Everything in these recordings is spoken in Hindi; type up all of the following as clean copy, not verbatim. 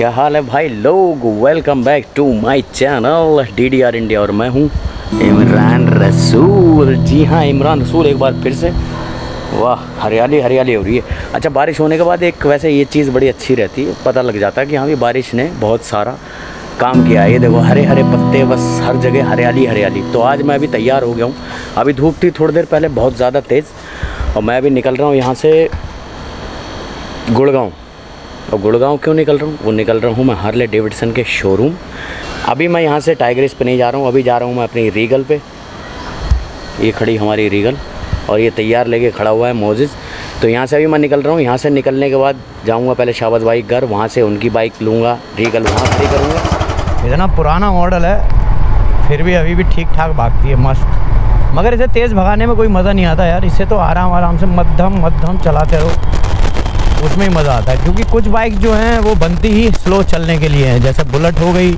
क्या हाल है भाई लोग, welcome back to my channel DDR India और मैं हूं इमरान रसूल। जी हां, इमरान रसूल एक बार फिर से। वाह, हरियाली हरियाली हो रही है। अच्छा, बारिश होने के बाद एक वैसे ये चीज़ बड़ी अच्छी रहती है, पता लग जाता है कि हाँ भी बारिश ने बहुत सारा काम किया है। ये देखो हरे हरे पत्ते, बस हर जगह हरियाली हरियाली। तो आज मैं अभी तैयार हो गया हूँ, अभी धूप थी थोड़ी देर पहले बहुत ज़्यादा तेज़, और मैं अभी निकल रहा हूँ यहाँ से गुड़गांव। और गुड़गांव क्यों निकल रहा हूँ, वो निकल रहा हूँ मैं हार्ले डेविडसन के शोरूम। अभी मैं यहाँ से टाइगर इस पर नहीं जा रहा हूँ, अभी जा रहा हूँ मैं अपनी रीगल पे। ये खड़ी हमारी रीगल और ये तैयार लेके खड़ा हुआ है मोजिज़। तो यहाँ से अभी मैं निकल रहा हूँ, यहाँ से निकलने के बाद जाऊँगा पहले शाबाज भाई घर, वहाँ से उनकी बाइक लूँगा, रीगल वहाँ खड़ी करूँगा। इतना पुराना मॉडल है फिर भी अभी भी ठीक ठाक भागती है, मस्त। मगर इसे तेज़ भगाने में कोई मज़ा नहीं आता यार, इसे तो आराम आराम से मध्यम चलाते रहो, उसमें ही मज़ा आता है। क्योंकि कुछ बाइक जो हैं वो बनती ही स्लो चलने के लिए हैं, जैसे बुलेट हो गई,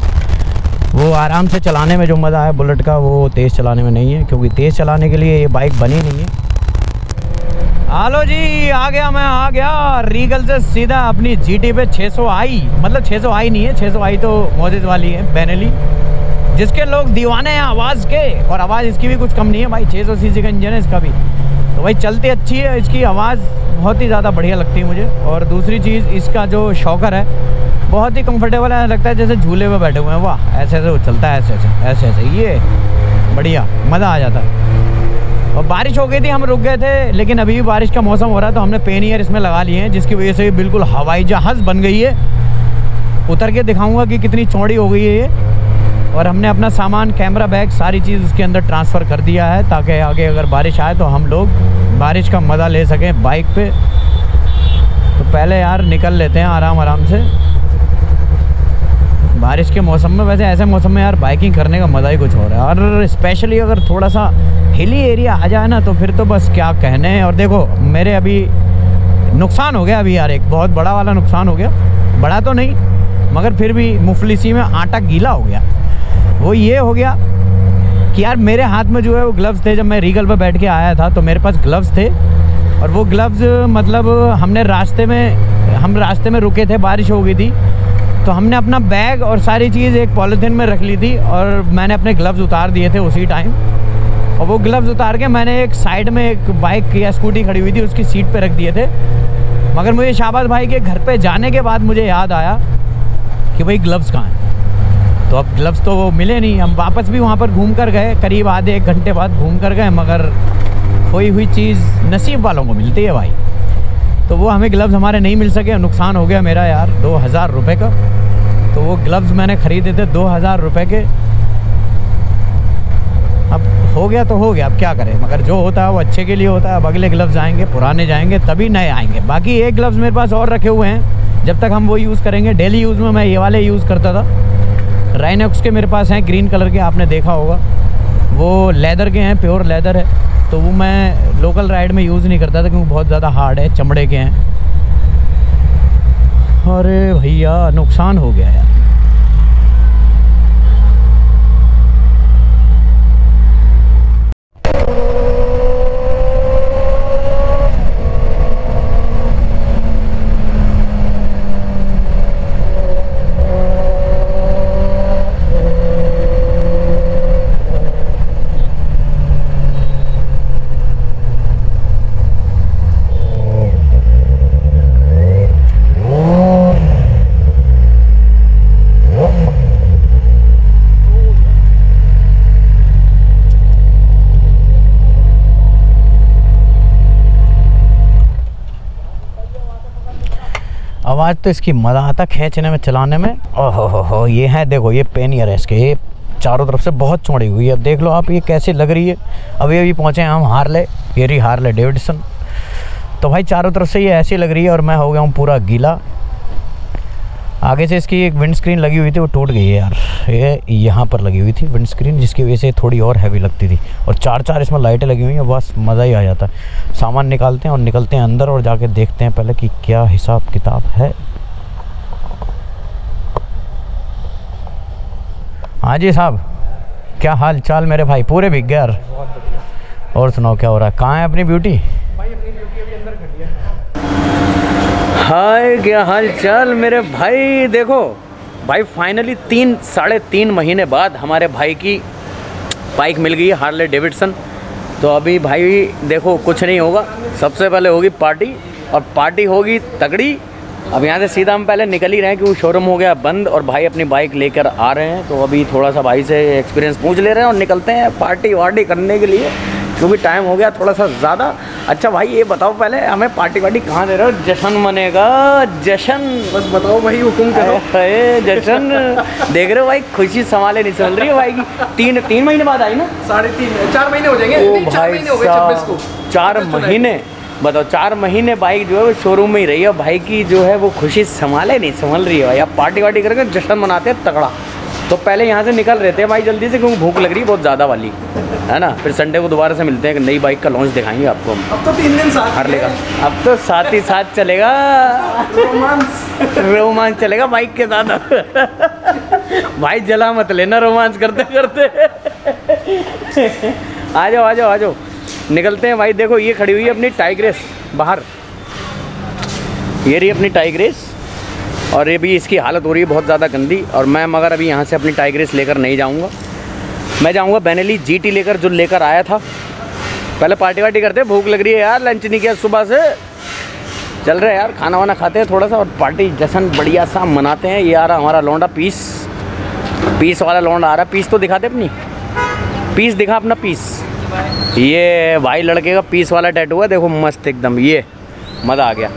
वो आराम से चलाने में जो मज़ा है बुलेट का वो तेज़ चलाने में नहीं है, क्योंकि तेज़ चलाने के लिए ये बाइक बनी नहीं है। हालो जी, आ गया मैं, आ गया रीगल से सीधा अपनी GT पे 600i, मतलब 600i नहीं है, 600i तो मोजिज़ वाली है बेनेली, जिसके लोग दीवाने हैं आवाज़ के, और आवाज़ इसकी भी कुछ कम नहीं है भाई। 600cc का इंजन है इसका भी, तो भाई चलती अच्छी है, इसकी आवाज़ बहुत ही ज़्यादा बढ़िया लगती है मुझे। और दूसरी चीज़, इसका जो शॉकर है बहुत ही कंफर्टेबल है, लगता है जैसे झूले पे बैठे हुए हैं। वाह, ऐसे ऐसे चलता है, ऐसे ऐसे ये बढ़िया मज़ा आ जाता है। और बारिश हो गई थी, हम रुक गए थे, लेकिन अभी भी बारिश का मौसम हो रहा है तो हमने पेन ईयर इसमें लगा लिए हैं, जिसकी वजह से बिल्कुल हवाई जहाज़ बन गई है। उतर के दिखाऊँगा कि कितनी चौड़ी हो गई है ये। और हमने अपना सामान, कैमरा बैग, सारी चीज़ उसके अंदर ट्रांसफ़र कर दिया है, ताकि आगे अगर बारिश आए तो हम लोग बारिश का मज़ा ले सकें बाइक पे। तो पहले यार निकल लेते हैं आराम आराम से बारिश के मौसम में। वैसे ऐसे मौसम में यार बाइकिंग करने का मज़ा ही कुछ हो रहा है, और स्पेशली अगर थोड़ा सा हिली एरिया आ जाए ना तो फिर तो बस क्या कहने हैं। और देखो मेरे अभी नुकसान हो गया, अभी यार एक बहुत बड़ा वाला नुकसान हो गया, बड़ा तो नहीं मगर फिर भी मुफलिसी में आटा गीला हो गया। वो ये हो गया कि यार मेरे हाथ में जो है वो ग्लव्स थे, जब मैं रीगल पर बैठ के आया था तो मेरे पास ग्लव्स थे, और वो ग्लव्स मतलब हमने रास्ते में रुके थे, बारिश हो गई थी, तो हमने अपना बैग और सारी चीज़ एक पॉलीथिन में रख ली थी, और मैंने अपने ग्लव्स उतार दिए थे उसी टाइम। और वो ग्लव्स उतार के मैंने एक साइड में एक बाइक या स्कूटी खड़ी हुई थी उसकी सीट पर रख दिए थे। मगर मुझे शाबाज भाई के घर पर जाने के बाद मुझे याद आया कि भाई ग्लव्स कहाँ हैं, तो अब ग्लव्स तो वो मिले नहीं। हम वापस भी वहाँ पर घूम कर गए, करीब आधे एक घंटे बाद घूम कर गए, मगर खोई हुई चीज़ नसीब वालों को मिलती है भाई, तो वो हमें ग्लव्स हमारे नहीं मिल सके। नुकसान हो गया मेरा यार 2000 रुपये का। तो वो ग्लव्स मैंने ख़रीदे थे 2000 रुपये के, अब हो गया तो हो गया, अब क्या करें। मगर जो होता है वो अच्छे के लिए होता है। अब अगले ग्लव्स आएंगे, पुराने जाएंगे तभी नए आएंगे। बाकी एक ग्लव्स मेरे पास और रखे हुए हैं, जब तक हम वो यूज़ करेंगे। डेली यूज़ में मैं ये वाले यूज़ करता था, राइनॉक्स के मेरे पास हैं, ग्रीन कलर के, आपने देखा होगा, वो लेदर के हैं, प्योर लेदर है, तो वो मैं लोकल राइड में यूज़ नहीं करता था क्योंकि बहुत ज़्यादा हार्ड है, चमड़े के हैं। अरे भैया नुकसान हो गया यार, आवाज़ तो इसकी मज़ा आता खींचने में, चलाने में। ओहो हो, ये है देखो, ये पेनियर है इसके, ये चारों तरफ से बहुत चौड़ी हुई है। अब देख लो आप ये कैसे लग रही है। अभी अभी पहुँचे हैं हम हार्ले, ये रही हार्ले डेविडसन। तो भाई चारों तरफ से ये ऐसी लग रही है, और मैं हो गया हूँ पूरा गीला। आगे से इसकी एक विंड स्क्रीन लगी हुई थी, वो टूट गई है यार, ये यहाँ पर लगी हुई थी विंड स्क्रीन, जिसकी वजह से थोड़ी और हैवी लगती थी। और चार इसमें लाइटें लगी हुई हैं, बस मज़ा ही आ जाता है। सामान निकालते हैं और निकलते हैं अंदर, और जाके देखते हैं पहले कि क्या हिसाब किताब है। हाँ जी साहब, क्या हाल चाल मेरे भाई, पूरे भीग गए यार। और सुनाओ क्या हो रहा है, कहाँ है अपनी ब्यूटी? हाय, क्या हाल चाल मेरे भाई। देखो भाई, फाइनली 3 साढ़े 3 महीने बाद हमारे भाई की बाइक मिल गई, हार्ले डेविडसन। तो अभी भाई देखो कुछ नहीं होगा, सबसे पहले होगी पार्टी, और पार्टी होगी तगड़ी। अब यहाँ से सीधा हम पहले निकल ही रहे हैं कि वो शोरूम हो गया बंद और भाई अपनी बाइक लेकर आ रहे हैं। तो अभी थोड़ा सा भाई से एक्सपीरियंस पूछ ले रहे हैं और निकलते हैं पार्टी वार्टी करने के लिए, क्योंकि टाइम हो गया थोड़ा सा ज़्यादा। अच्छा भाई, ये बताओ पहले हमें पार्टी वार्टी कहाँ दे रहे हो? जश्न मनेगा, जश्न बस बताओ भाई, हुकुम करो। अरे जश्न देख रहे हो भाई, खुशी संभाले नहीं चल रही है भाई की। 3 महीने बाद आई ना, साढ़े 3 4 महीने हो जाएंगे। ओ भाई साहब, 4 महीने बताओ, 4 महीने बाइक जो है वो शोरूम में ही रही है। भाई की जो है वो खुशी संभाले नहीं संभल रही है भाई। आप पार्टी वार्टी करके जश्न मनाते हैं तगड़ा। तो पहले यहाँ से निकल रहे थे भाई जल्दी से, क्योंकि भूख लग रही है बहुत ज़्यादा वाली, है ना। फिर संडे को दोबारा से मिलते हैं, नई बाइक का लॉन्च दिखाएंगे आपको। अब तो 3 दिन साथ हार्ले का, अब तो साथ ही साथ चलेगा, रोमांस रोमांस चलेगा बाइक के साथ। भाई जला मत लेना रोमांस करते करते। आ जाओ आ जाओ आ जाओ, निकलते हैं भाई। देखो ये खड़ी हुई है अपनी टाइग्रेस बाहर, ये रही अपनी टाइग्रेस, और ये भी इसकी हालत हो रही है बहुत ज़्यादा गंदी। और मैं मगर अभी यहाँ से अपनी टाइग्रेस लेकर नहीं जाऊँगा, मैं जाऊँगा बेनेली GT लेकर, जो लेकर आया था। पहले पार्टी वार्टी करते हैं, भूख लग रही है यार, लंच नहीं किया सुबह से। चल रहे हैं यार, खाना वाना खाते हैं थोड़ा सा और पार्टी जश्न बढ़िया सा मनाते हैं। ये आ रहा हमारा लौंडा, पीस वाला लौंडा आ रहा है। पीस तो दिखा दे अपनी, पीस दिखा अपना पीस। ये भाई लड़के का पीस वाला टैटू है, देखो मस्त एकदम, ये मज़ा आ गया।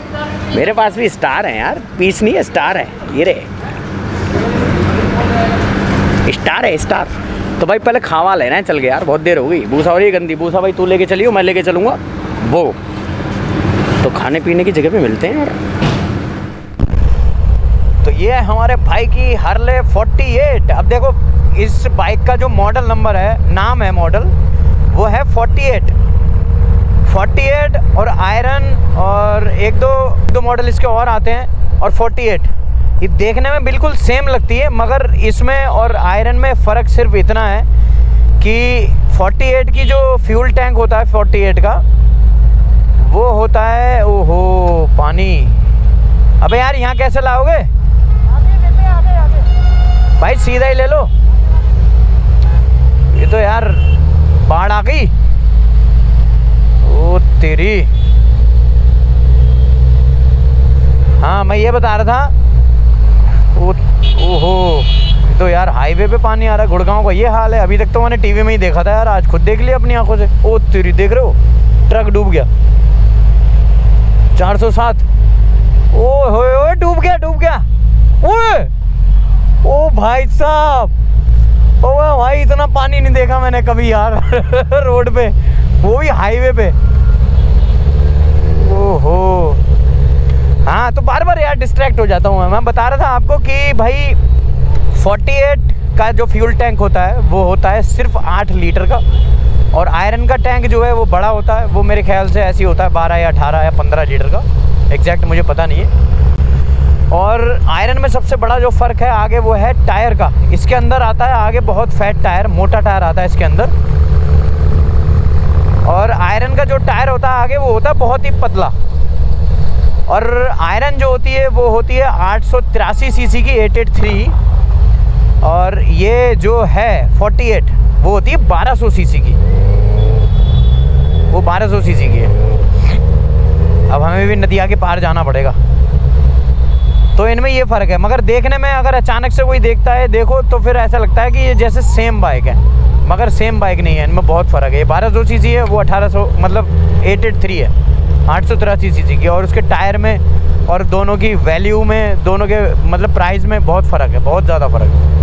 मेरे पास भी स्टार है यार, पीस नहीं है स्टार है, ये रे स्टार है स्टार। तो भाई पहले खावा लेना है, चल गए यार, बहुत देर हो गई। भूसा हो रही है गंदी, भूसा भाई तू लेके चलियो, मैं लेके चलूँगा वो। तो खाने पीने की जगह पे मिलते हैं यार। तो ये है हमारे भाई की हार्ले 48। अब देखो इस बाइक का जो मॉडल नंबर है, नाम है मॉडल, वो है 48 और आयरन और एक दो मॉडल इसके और आते हैं। और 48 ये देखने में बिल्कुल सेम लगती है, मगर इसमें और आयरन में फ़र्क सिर्फ इतना है कि 48 की जो फ्यूल टैंक होता है 48 का, वो होता है, ओहो पानी। अबे यार यहाँ कैसे लाओगे? आगे। भाई सीधा ही ले लो, ये तो यार बाढ़ आ गई ओ तेरी। हाँ मैं ये बता रहा था, ओहो तो यार हाईवे पे पानी आ रहा है, गुड़गांव का ये हाल है। अभी तक तो मैंने टीवी में ही देखा था यार, आज खुद देख लिया अपनी आंखों से। ओ तेरी, देख रहे हो ट्रक डूब गया, 407। ओ हो डूब गया डूब गया। ओए ओ भाई साहब, ओ भाई इतना पानी नहीं देखा मैंने कभी यार। रोड पे, वो भी हाईवे पे, ओहो। हाँ तो बार बार यार डिस्ट्रैक्ट हो जाता हूँ मैं। बता रहा था आपको कि भाई 48 का जो फ्यूल टैंक होता है वो होता है सिर्फ 8 लीटर का, और आयरन का टैंक जो है वो बड़ा होता है, वो मेरे ख्याल से ऐसे ही होता है 12 या 18 या 15 लीटर का, एग्जैक्ट मुझे पता नहीं है। और आयरन में सबसे बड़ा जो फ़र्क है आगे, वो है टायर का। इसके अंदर आता है आगे बहुत फैट टायर, मोटा टायर आता है इसके अंदर, और आयरन का जो टायर होता है आगे वो होता है बहुत ही पतला। और आयरन जो होती है वो होती है 883 सीसी की 883, और ये जो है 48 वो होती है 1200 सीसी की, वो 1200 सीसी की है। अब हमें भी नदिया के पार जाना पड़ेगा, तो इनमें ये फ़र्क है। मगर देखने में अगर अचानक से कोई देखता है, देखो तो फिर ऐसा लगता है कि ये जैसे सेम बाइक है, मगर सेम बाइक नहीं है, इनमें बहुत फ़र्क है। 1200 सीसी है, वो 1800 मतलब 883 है, 883 सीसी की। और उसके टायर में और दोनों की वैल्यू में, दोनों के मतलब प्राइस में बहुत फ़र्क है, बहुत ज़्यादा फ़र्क है।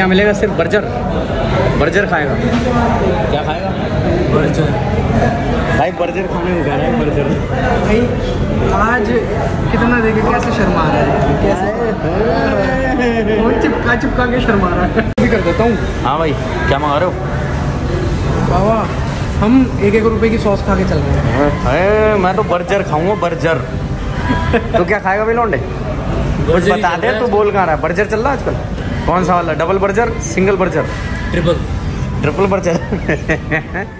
क्या मिलेगा? सिर्फ बर्जर, बर्जर खाएगा। क्या खाएगा? बर्जर। भाई बर्जर खाने को कह रहा है, बर्जर। भाई आज कितना देखे, कैसे शर्मा रहा है, कैसे चिपका चिपका के शर्मा रहा है। भी कर देता हूँ। हाँ भाई क्या मंगा रहे हो? बाबा हम एक रुपए की सॉस खा के चल रहे हैं। अरे मैं तो बर्जर खाऊंगा, बर्जर। तो क्या खाएगा भाई लौंडे, कुछ बता दे। तू बोल कहाँ रहा है? बर्जर चल रहा है आजकल। कौन सा वाला, double burger, single burger, triple burger?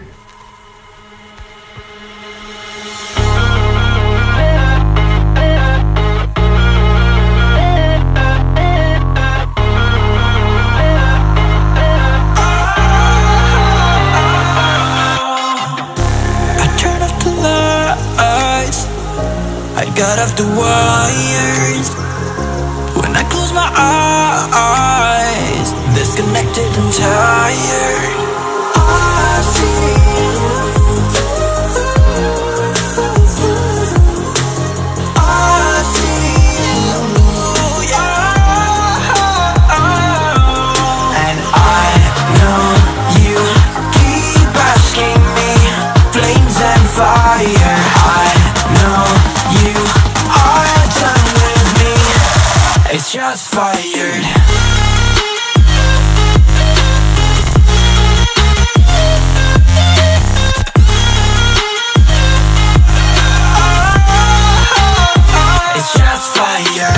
Got off the wires when I close my eyes, disconnected and tired. I feel, I feel, yeah. And I know you keep asking me, flames and fire. I know you are done with me, it's just fired. It's just fired.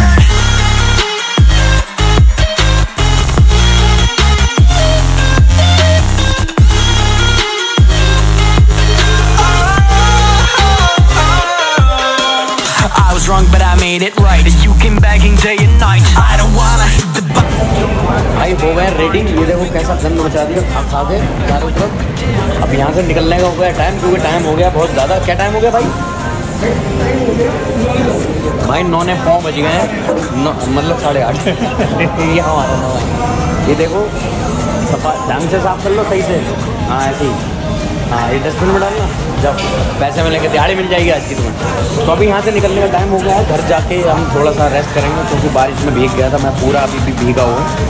भाई हो गया रेडी, ये देखो कैसा गंद मचा दिया खा के चारों तरफ। अब यहाँ से निकलने का हो गया टाइम, क्योंकि टाइम हो गया बहुत ज़्यादा। क्या टाइम हो गया भाई? भाई 9:45 बज गए हैं, मतलब 8:30। ये हमारा नौ है। ये देखो सफा ढंग से साफ कर लो सही से। हाँ ऐसे ही, हाँ ये डस्टबिन में डालना, जब पैसे मिलेंगे दिहाड़ी मिल जाएगी आज की तुम्हें। तो अभी यहाँ से निकलने का टाइम हो गया है, घर जाके हम थोड़ा सा रेस्ट करेंगे क्योंकि बारिश में भीग गया था मैं पूरा, अभी भी भीगा हुआ।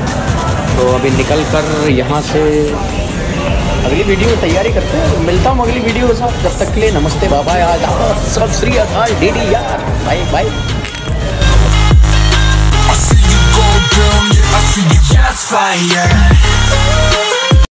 तो अभी निकल कर यहाँ से अगली वीडियो की तैयारी करते हैं। मिलता हूँ अगली वीडियो के साथ, जब तक के लिए नमस्ते बाबा। आज सब श्री अकाल DDR। Bye bye.